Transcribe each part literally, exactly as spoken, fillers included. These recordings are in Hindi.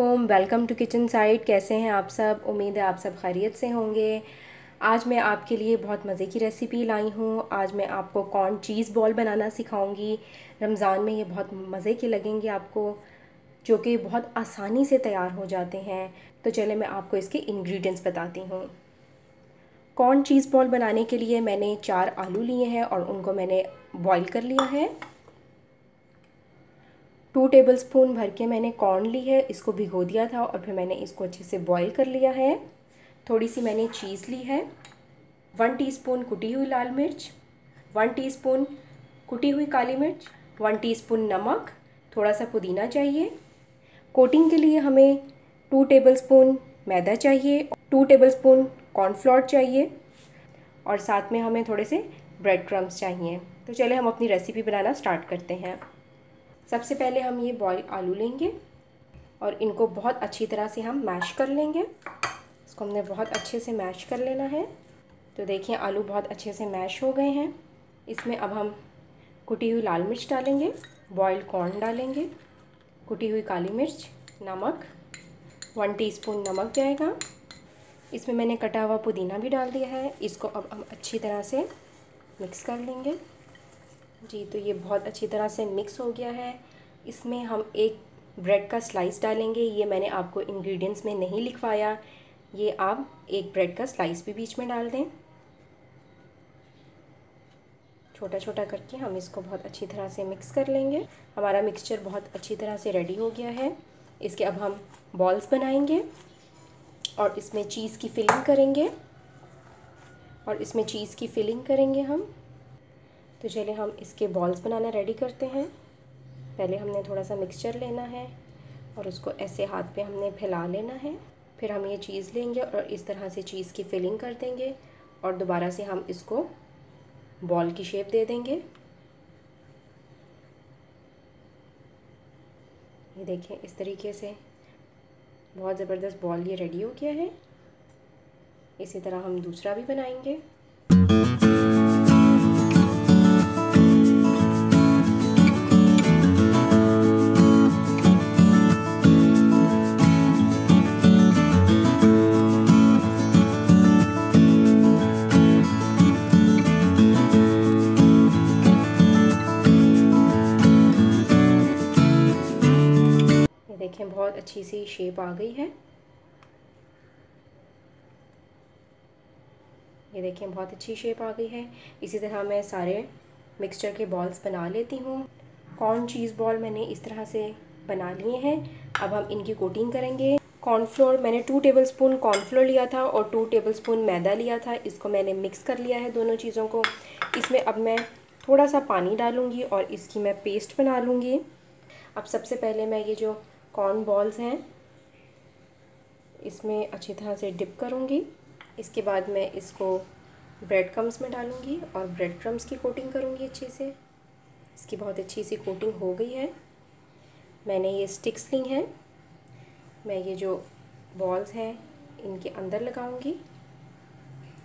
वालेकुम, वेलकम टू किचन साइड। कैसे हैं आप सब? उम्मीद है आप सब खैरियत से होंगे। आज मैं आपके लिए बहुत मज़े की रेसिपी लाई हूँ। आज मैं आपको कॉर्न चीज़ बॉल बनाना सिखाऊंगी। रमज़ान में ये बहुत मज़े के लगेंगे आपको, जो कि बहुत आसानी से तैयार हो जाते हैं। तो चले मैं आपको इसके इंग्रेडिएंट्स बताती हूँ। कॉर्न चीज़ बॉल बनाने के लिए मैंने चार आलू लिए हैं और उनको मैंने बॉयल कर लिया है। टू टेबलस्पून भर के मैंने कॉर्न ली है, इसको भिगो दिया था और फिर मैंने इसको अच्छे से बॉईल कर लिया है। थोड़ी सी मैंने चीज़ ली है, वन टीस्पून कुटी हुई लाल मिर्च, वन टीस्पून कुटी हुई काली मिर्च, वन टीस्पून नमक, थोड़ा सा पुदीना चाहिए। कोटिंग के लिए हमें टू टेबलस्पून मैदा चाहिए, टू टेबलस्पून कॉर्नफ्लोर चाहिए और साथ में हमें थोड़े से ब्रेड क्रम्स चाहिए। तो चले हम अपनी रेसिपी बनाना स्टार्ट करते हैं। सबसे पहले हम ये बॉयल आलू लेंगे और इनको बहुत अच्छी तरह से हम मैश कर लेंगे। इसको हमने बहुत अच्छे से मैश कर लेना है। तो देखिए आलू बहुत अच्छे से मैश हो गए हैं। इसमें अब हम कुटी हुई लाल मिर्च डालेंगे, बॉइल्ड कॉर्न डालेंगे, कुटी हुई काली मिर्च, नमक, वन टीस्पून नमक जाएगा। इसमें मैंने कटा हुआ पुदीना भी डाल दिया है। इसको अब हम अच्छी तरह से मिक्स कर लेंगे। जी, तो ये बहुत अच्छी तरह से मिक्स हो गया है। इसमें हम एक ब्रेड का स्लाइस डालेंगे। ये मैंने आपको इंग्रेडिएंट्स में नहीं लिखवाया, ये आप एक ब्रेड का स्लाइस भी बीच में डाल दें। छोटा छोटा करके हम इसको बहुत अच्छी तरह से मिक्स कर लेंगे। हमारा मिक्सचर बहुत अच्छी तरह से रेडी हो गया है। इसके अब हम बॉल्स बनाएंगे और इसमें चीज़ की फिलिंग करेंगे और इसमें चीज़ की फिलिंग करेंगे हम। तो चलिए हम इसके बॉल्स बनाना रेडी करते हैं। पहले हमने थोड़ा सा मिक्सचर लेना है और उसको ऐसे हाथ पे हमने फैला लेना है। फिर हम ये चीज़ लेंगे और इस तरह से चीज़ की फिलिंग कर देंगे और दोबारा से हम इसको बॉल की शेप दे देंगे। ये देखें, इस तरीके से बहुत ज़बरदस्त बॉल ये रेडी हो गया है। इसी तरह हम दूसरा भी बनाएंगे। देखें बहुत अच्छी सी शेप आ गई है। ये देखें बहुत अच्छी शेप आ गई है। इसी तरह मैं सारे मिक्सचर के बॉल्स बना लेती हूँ। कॉर्न चीज़ बॉल मैंने इस तरह से बना लिए हैं। अब हम इनकी कोटिंग करेंगे। कॉर्नफ्लोर मैंने टू टेबलस्पून कॉर्नफ्लोर लिया था और टू टेबलस्पून मैदा लिया था। इसको मैंने मिक्स कर लिया है दोनों चीज़ों को। इसमें अब मैं थोड़ा सा पानी डालूँगी और इसकी मैं पेस्ट बना लूँगी। अब सबसे पहले मैं ये जो कॉर्न बॉल्स हैं इसमें अच्छी तरह से डिप करूँगी। इसके बाद मैं इसको ब्रेड क्रम्स में डालूँगी और ब्रेड क्रम्स की कोटिंग करूँगी अच्छे से। इसकी बहुत अच्छी सी कोटिंग हो गई है। मैंने ये स्टिक्स ली हैं, मैं ये जो बॉल्स हैं इनके अंदर लगाऊँगी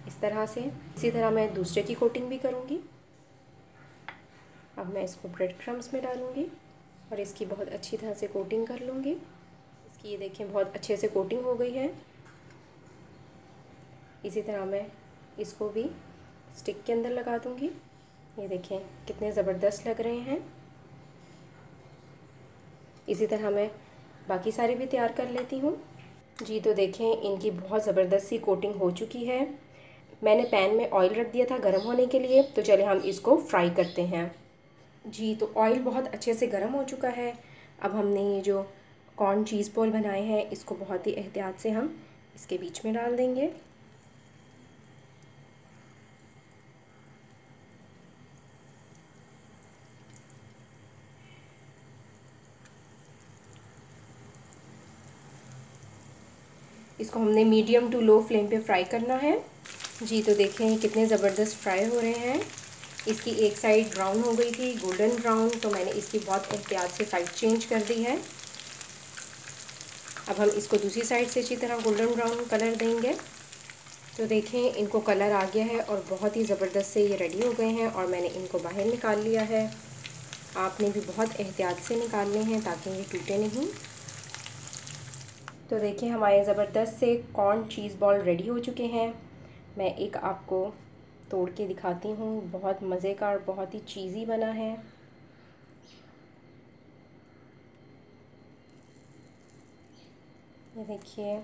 इस तरह से। इसी तरह मैं दूसरे की कोटिंग भी करूँगी। अब मैं इसको ब्रेड क्रम्स में डालूँगी और इसकी बहुत अच्छी तरह से कोटिंग कर लूँगी। इसकी ये देखें बहुत अच्छे से कोटिंग हो गई है। इसी तरह मैं इसको भी स्टिक के अंदर लगा दूँगी। ये देखें कितने ज़बरदस्त लग रहे हैं। इसी तरह मैं बाकी सारे भी तैयार कर लेती हूँ। जी, तो देखें इनकी बहुत ज़बरदस्त सी कोटिंग हो चुकी है। मैंने पैन में ऑयल रख दिया था गर्म होने के लिए। तो चले हम इसको फ्राई करते हैं। जी, तो ऑयल बहुत अच्छे से गर्म हो चुका है। अब हमने ये जो कॉर्न चीज़ बॉल बनाए हैं इसको बहुत ही एहतियात से हम इसके बीच में डाल देंगे। इसको हमने मीडियम टू लो फ्लेम पे फ्राई करना है। जी, तो देखें कितने ज़बरदस्त फ्राई हो रहे हैं। इसकी एक साइड ब्राउन हो गई थी, गोल्डन ब्राउन, तो मैंने इसकी बहुत एहतियात से साइड चेंज कर दी है। अब हम इसको दूसरी साइड से अच्छी तरह गोल्डन ब्राउन कलर देंगे। तो देखें इनको कलर आ गया है और बहुत ही ज़बरदस्त से ये रेडी हो गए हैं और मैंने इनको बाहर निकाल लिया है। आपने भी बहुत एहतियात से निकालने हैं ताकि ये टूटे नहीं। तो देखिए हमारे ज़बरदस्त से कॉर्न चीज़ बॉल रेडी हो चुके हैं। मैं एक आपको तोड़ के दिखाती हूँ, बहुत मज़े का और बहुत ही चीज़ी बना है। ये देखिए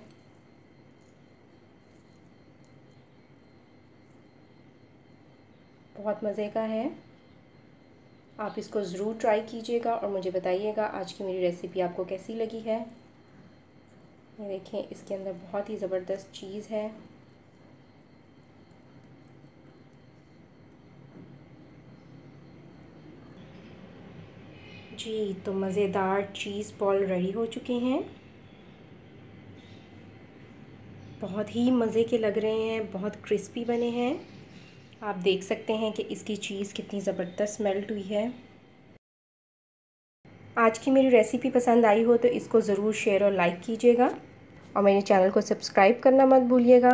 बहुत मज़े का है। आप इसको ज़रूर ट्राई कीजिएगा और मुझे बताइएगा आज की मेरी रेसिपी आपको कैसी लगी है। ये देखें इसके अंदर बहुत ही ज़बरदस्त चीज़ है। जी तो मज़ेदार चीज़ बॉल रेडी हो चुके हैं, बहुत ही मज़े के लग रहे हैं, बहुत क्रिस्पी बने हैं। आप देख सकते हैं कि इसकी चीज़ कितनी ज़बरदस्त मेल्ट हुई है। आज की मेरी रेसिपी पसंद आई हो तो इसको ज़रूर शेयर और लाइक कीजिएगा और मेरे चैनल को सब्सक्राइब करना मत भूलिएगा।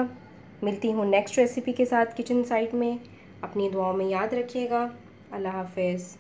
मिलती हूँ नेक्स्ट रेसिपी के साथ किचन साइड में। अपनी दुआओं में याद रखिएगा। अल्लाह हाफ़िज़।